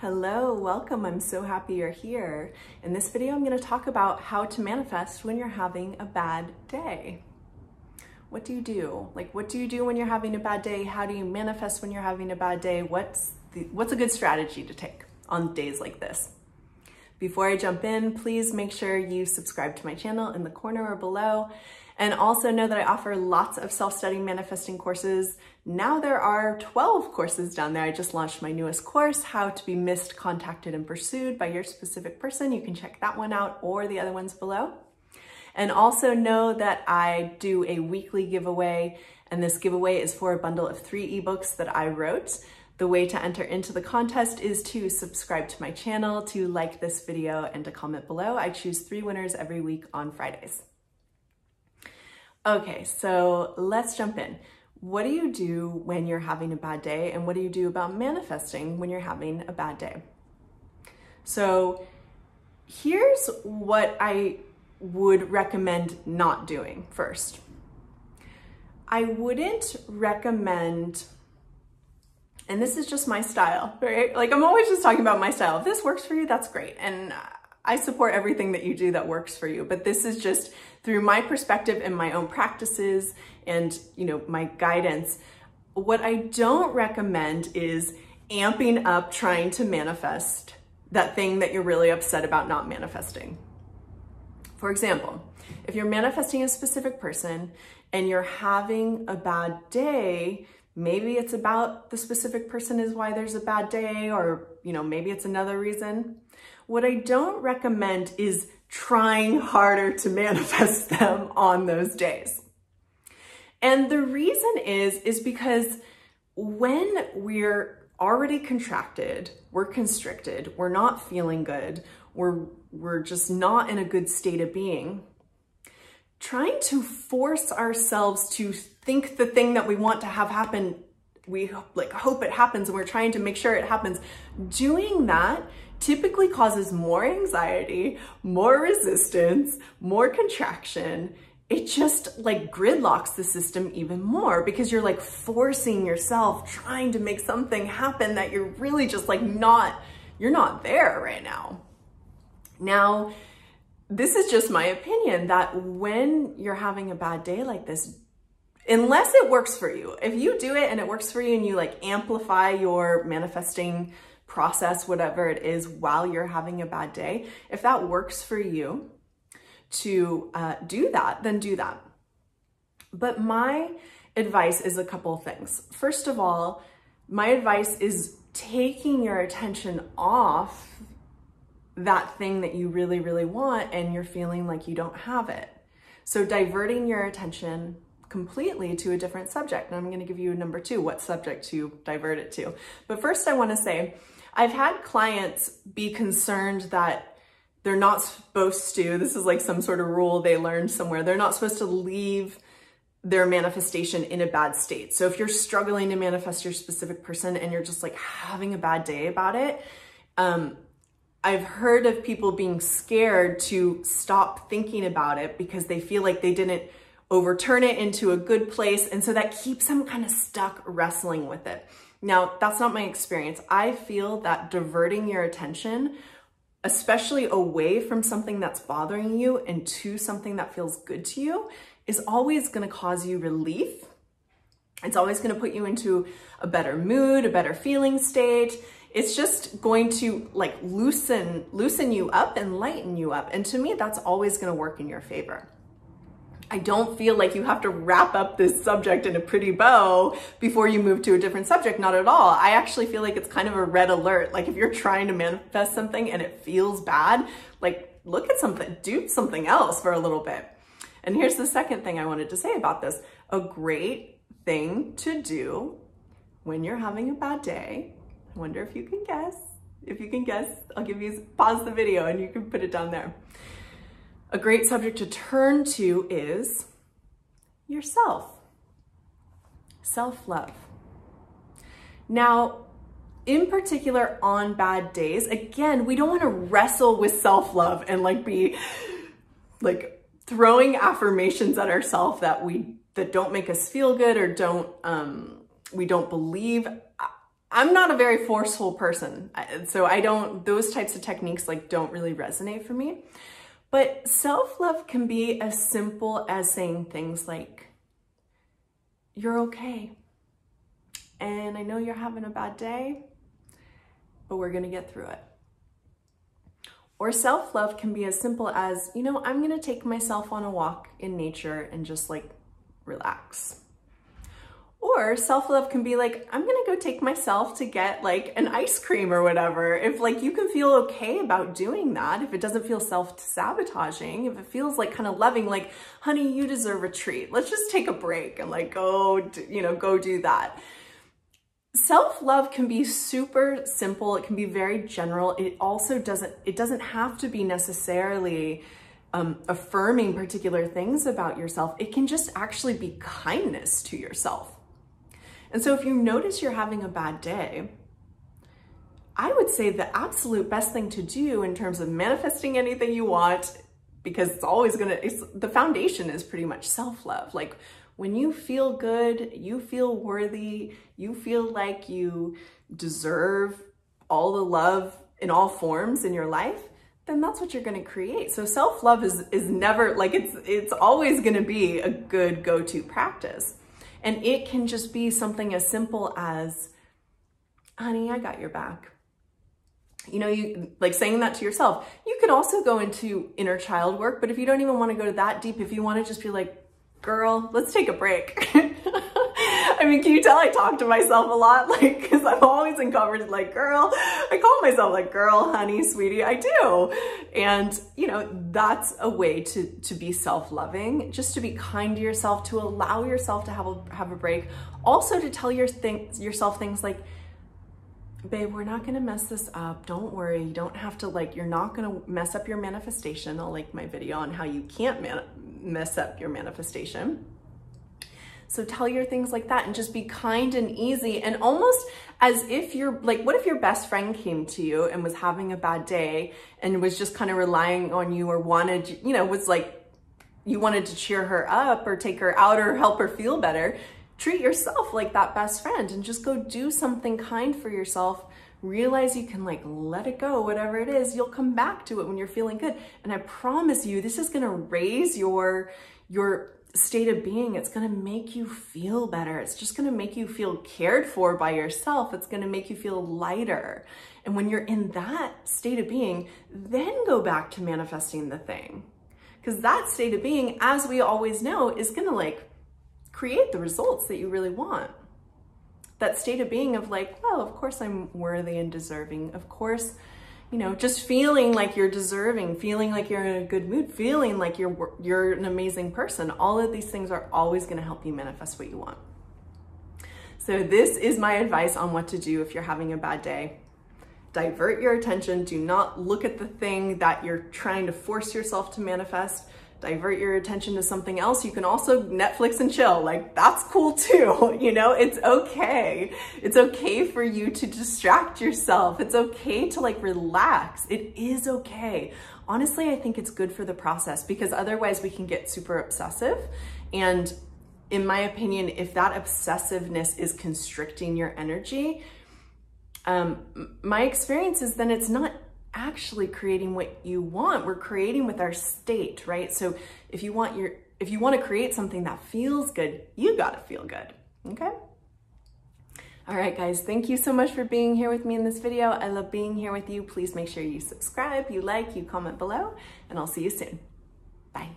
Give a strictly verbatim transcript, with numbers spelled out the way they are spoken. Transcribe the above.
Hello, welcome. I'm so happy you're here. In this video, I'm going to talk about how to manifest when you're having a bad day. What do you do? Like, what do you do when you're having a bad day? How do you manifest when you're having a bad day? What's the, what's a good strategy to take on days like this? Before I jump in, please make sure you subscribe to my channel in the corner or below. And also know that I offer lots of self-study manifesting courses. Now there are twelve courses down there. I just launched my newest course, How to Be Missed, Contacted, and Pursued by Your Specific Person. You can check that one out or the other ones below. And also know that I do a weekly giveaway, and this giveaway is for a bundle of three ebooks that I wrote. The way to enter into the contest is to subscribe to my channel, to like this video, and to comment below. I choose three winners every week on Fridays. Okay, so let's jump in. What do you do when you're having a bad day, and what do you do about manifesting when you're having a bad day? So here's what I would recommend not doing first. I wouldn't recommend, and this is just my style, right? Like, I'm always just talking about my style. If this works for you, that's great. And I support everything that you do that works for you, but this is just through my perspective and my own practices and, you know, my guidance. What I don't recommend is amping up trying to manifest that thing that you're really upset about not manifesting. For example, if you're manifesting a specific person and you're having a bad day, maybe it's about the specific person is why there's a bad day, or, you know, maybe it's another reason. What I don't recommend is trying harder to manifest them on those days. And the reason is, is because when we're already contracted, we're constricted, we're not feeling good, we're, we're just not in a good state of being, trying to force ourselves to think the thing that we want to have happen, we like hope it happens, and we're trying to make sure it happens. Doing that typically causes more anxiety, more resistance, more contraction. It just like gridlocks the system even more, because you're like forcing yourself, trying to make something happen that you're really just like not, you're not there right now. Now, this is just my opinion that when you're having a bad day like this, unless it works for you, if you do it and it works for you and you like amplify your manifesting process, whatever it is, while you're having a bad day, if that works for you to uh, do that, then do that. But my advice is a couple of things. First of all, my advice is taking your attention off that thing that you really, really want and you're feeling like you don't have it. So diverting your attention completely to a different subject. And I'm going to give you number two, what subject to divert it to. But first I want to say, I've had clients be concerned that they're not supposed to, this is like some sort of rule they learned somewhere, they're not supposed to leave their manifestation in a bad state. So if you're struggling to manifest your specific person and you're just like having a bad day about it, um, I've heard of people being scared to stop thinking about it because they feel like they didn't overturn it into a good place. And so that keeps them kind of stuck wrestling with it. Now, that's not my experience. I feel that diverting your attention, especially away from something that's bothering you and to something that feels good to you, is always going to cause you relief. It's always going to put you into a better mood, a better feeling state. It's just going to like loosen, loosen you up and lighten you up. And to me, that's always going to work in your favor. I don't feel like you have to wrap up this subject in a pretty bow before you move to a different subject. Not at all. I actually feel like it's kind of a red alert. Like if you're trying to manifest something and it feels bad, like look at something, do something else for a little bit. And here's the second thing I wanted to say about this. A great thing to do when you're having a bad day, I wonder if you can guess. If you can guess, I'll give you, pause the video and you can put it down there. A great subject to turn to is yourself, self-love. Now, in particular on bad days, again, we don't want to wrestle with self-love and like be like throwing affirmations at ourselves that we, that don't make us feel good or don't, um, we don't believe. I'm not a very forceful person, so I don't, those types of techniques like don't really resonate for me. But self-love can be as simple as saying things like, you're okay, and I know you're having a bad day, but we're gonna get through it. Or self-love can be as simple as, you know, I'm gonna take myself on a walk in nature and just like relax. Or self-love can be like, I'm gonna go take myself to get like an ice cream or whatever. If like you can feel okay about doing that, if it doesn't feel self-sabotaging, if it feels like kind of loving, like, honey, you deserve a treat. Let's just take a break and like go, do, you know, go do that. Self-love can be super simple. It can be very general. It also doesn't, it doesn't have to be necessarily um, affirming particular things about yourself. It can just actually be kindness to yourself. And so if you notice you're having a bad day, I would say the absolute best thing to do in terms of manifesting anything you want, because it's always gonna, it's, the foundation is pretty much self-love. Like, when you feel good, you feel worthy, you feel like you deserve all the love in all forms in your life, then that's what you're gonna create. So self-love is, is never, like it's, it's always gonna be a good go-to practice. And it can just be something as simple as, honey, I got your back. You know, you like saying that to yourself. You can also go into inner child work, but if you don't even want to go to that deep, if you want to just be like, girl, let's take a break. I mean, can you tell I talk to myself a lot? Like, because I'm always in conversation, like, girl, I call myself like, girl, honey, sweetie, I do. And, you know, that's a way to, to be self-loving, just to be kind to yourself, to allow yourself to have a, have a break. Also to tell your thing, yourself things like, babe, we're not gonna mess this up. Don't worry, you don't have to like, you're not gonna mess up your manifestation. I'll link my video on how you can't man mess up your manifestation. So tell your things like that and just be kind and easy, and almost as if you're like, what if your best friend came to you and was having a bad day and was just kind of relying on you, or wanted, you know, was like, you wanted to cheer her up or take her out or help her feel better. Treat yourself like that best friend and just go do something kind for yourself. Realize you can like let it go, whatever it is, you'll come back to it when you're feeling good. And I promise you, this is gonna raise your, your, state of being. It's going to make you feel better. It's just going to make you feel cared for by yourself. It's going to make you feel lighter. And when you're in that state of being, then go back to manifesting the thing. Because that state of being, as we always know, is going to like create the results that you really want. That state of being of like, well, of course I'm worthy and deserving. Of course, you know, just feeling like you're deserving, feeling like you're in a good mood, feeling like you're you're an amazing person. All of these things are always going to help you manifest what you want. So this is my advice on what to do if you're having a bad day. Divert your attention. Do not look at the thing that you're trying to force yourself to manifest. Divert your attention to something else. You can also Netflix and chill. Like, that's cool too. You know, it's okay. It's okay for you to distract yourself. It's okay to like relax. It is okay. Honestly, I think it's good for the process, because otherwise we can get super obsessive. And in my opinion, if that obsessiveness is constricting your energy, um, my experience is then it's not actually creating what you want. We're creating with our state, right? So if you want your, if you want to create something that feels good, you got to feel good. Okay. All right, guys, thank you so much for being here with me in this video. I love being here with you. Please make sure you subscribe, you like, you comment below, and I'll see you soon. Bye.